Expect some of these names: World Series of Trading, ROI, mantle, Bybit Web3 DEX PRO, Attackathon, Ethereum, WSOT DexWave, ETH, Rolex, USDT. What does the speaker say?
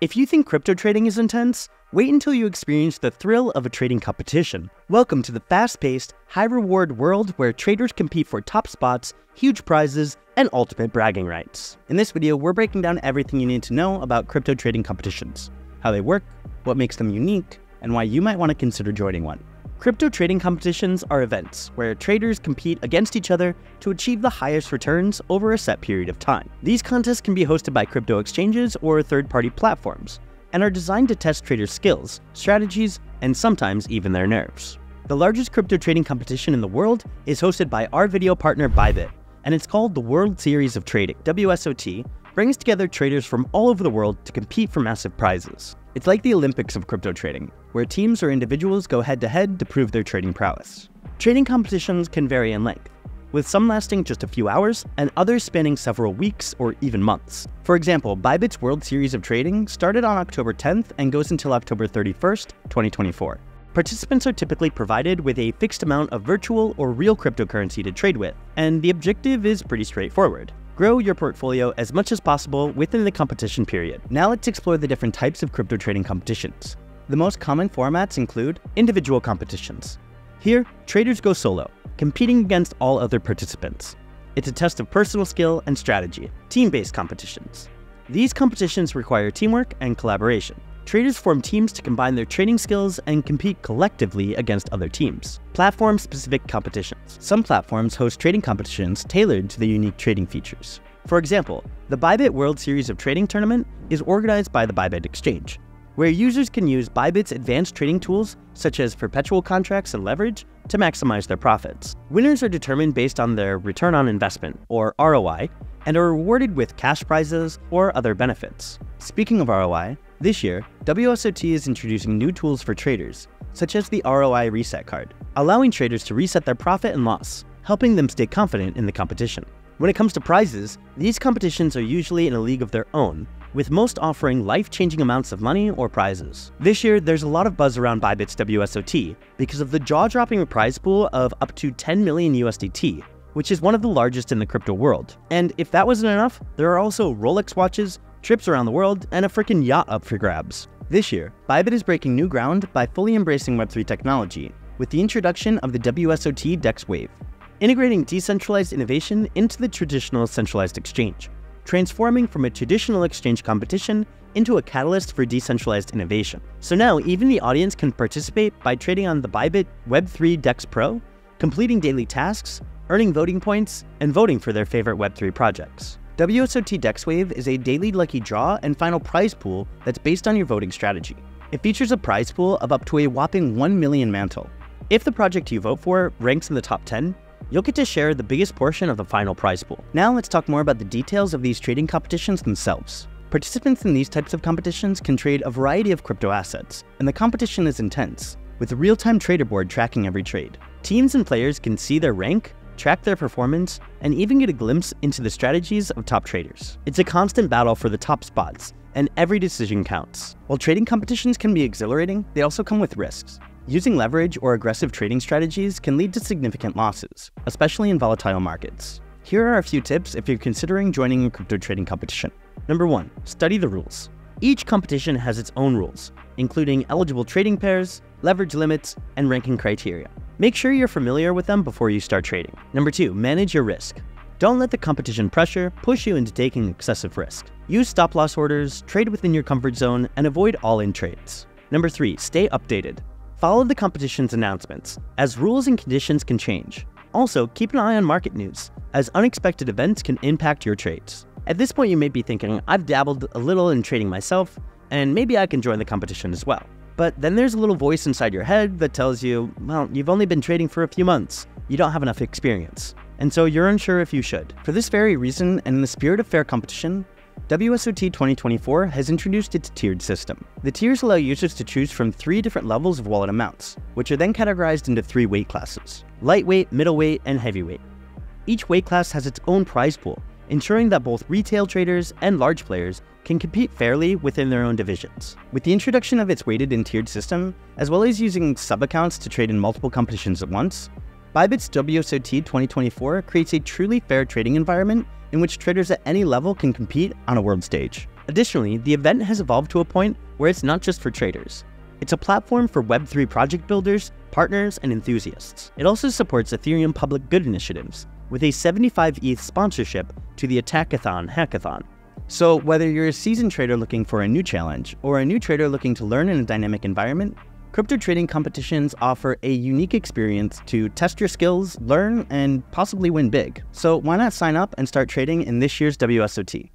If you think crypto trading is intense, wait until you experience the thrill of a trading competition. Welcome to the fast-paced, high-reward world where traders compete for top spots, huge prizes, and ultimate bragging rights. In this video, we're breaking down everything you need to know about crypto trading competitions, how they work, what makes them unique, and why you might want to consider joining one. Crypto trading competitions are events where traders compete against each other to achieve the highest returns over a set period of time. These contests can be hosted by crypto exchanges or third-party platforms, and are designed to test traders' skills, strategies, and sometimes even their nerves. The largest crypto trading competition in the world is hosted by our video partner Bybit, and it's called the World Series of Trading. WSOT brings together traders from all over the world to compete for massive prizes. It's like the Olympics of crypto trading, where teams or individuals go head-to-head to prove their trading prowess. Trading competitions can vary in length, with some lasting just a few hours and others spanning several weeks or even months. For example, Bybit's World Series of Trading started on October 10th and goes until October 31st, 2024. Participants are typically provided with a fixed amount of virtual or real cryptocurrency to trade with, and the objective is pretty straightforward. Grow your portfolio as much as possible within the competition period. Now let's explore the different types of crypto trading competitions. The most common formats include individual competitions. Here, traders go solo, competing against all other participants. It's a test of personal skill and strategy. Team-based competitions. These competitions require teamwork and collaboration. Traders form teams to combine their trading skills and compete collectively against other teams. Platform-specific competitions. Some platforms host trading competitions tailored to the unique trading features. For example, the Bybit World Series of Trading tournament is organized by the Bybit Exchange, where users can use Bybit's advanced trading tools, such as perpetual contracts and leverage, to maximize their profits. Winners are determined based on their return on investment, or ROI, and are rewarded with cash prizes or other benefits. Speaking of ROI, this year, WSOT is introducing new tools for traders, such as the ROI Reset Card, allowing traders to reset their profit and loss, helping them stay confident in the competition. When it comes to prizes, these competitions are usually in a league of their own, with most offering life-changing amounts of money or prizes. This year, there's a lot of buzz around Bybit's WSOT because of the jaw-dropping prize pool of up to 10 million USDT, which is one of the largest in the crypto world. And if that wasn't enough, there are also Rolex watches, trips around the world, and a freaking yacht up for grabs. This year, Bybit is breaking new ground by fully embracing Web3 technology with the introduction of the WSOT DexWave, integrating decentralized innovation into the traditional centralized exchange, transforming from a traditional exchange competition into a catalyst for decentralized innovation. So now, even the audience can participate by trading on the Bybit Web3 DEX PRO, completing daily tasks, earning voting points, and voting for their favorite Web3 projects. WSOT DexWave is a daily lucky draw and final prize pool that's based on your voting strategy. It features a prize pool of up to a whopping 1 million mantle. If the project you vote for ranks in the top 10, you'll get to share the biggest portion of the final prize pool. Now let's talk more about the details of these trading competitions themselves. Participants in these types of competitions can trade a variety of crypto assets, and the competition is intense, with a real-time trader board tracking every trade. Teams and players can see their rank, track their performance, and even get a glimpse into the strategies of top traders. It's a constant battle for the top spots, and every decision counts. While trading competitions can be exhilarating, they also come with risks. Using leverage or aggressive trading strategies can lead to significant losses, especially in volatile markets. Here are a few tips if you're considering joining a crypto trading competition. Number 1. Study the rules. Each competition has its own rules, including eligible trading pairs, leverage limits, and ranking criteria. Make sure you're familiar with them before you start trading. Number 2. Manage your risk. Don't let the competition pressure push you into taking excessive risk. Use stop-loss orders, trade within your comfort zone, and avoid all-in trades. Number 3. Stay updated. Follow the competition's announcements, as rules and conditions can change. Also, keep an eye on market news, as unexpected events can impact your trades. At this point, you may be thinking, I've dabbled a little in trading myself, and maybe I can join the competition as well. But then there's a little voice inside your head that tells you, well, you've only been trading for a few months, you don't have enough experience, and so you're unsure if you should. For this very reason, and in the spirit of fair competition, WSOT 2024 has introduced its tiered system. The tiers allow users to choose from 3 different levels of wallet amounts, which are then categorized into 3 weight classes: lightweight, middleweight, and heavyweight. Each weight class has its own prize pool, ensuring that both retail traders and large players can compete fairly within their own divisions. With the introduction of its weighted and tiered system, as well as using sub-accounts to trade in multiple competitions at once, Bybit's WSOT 2024 creates a truly fair trading environment in which traders at any level can compete on a world stage. Additionally, the event has evolved to a point where it's not just for traders. It's a platform for Web3 project builders, partners, and enthusiasts. It also supports Ethereum public good initiatives with a 75 ETH sponsorship to the Attackathon hackathon. So whether you're a seasoned trader looking for a new challenge or a new trader looking to learn in a dynamic environment, crypto trading competitions offer a unique experience to test your skills, learn, and possibly win big. So why not sign up and start trading in this year's WSOT?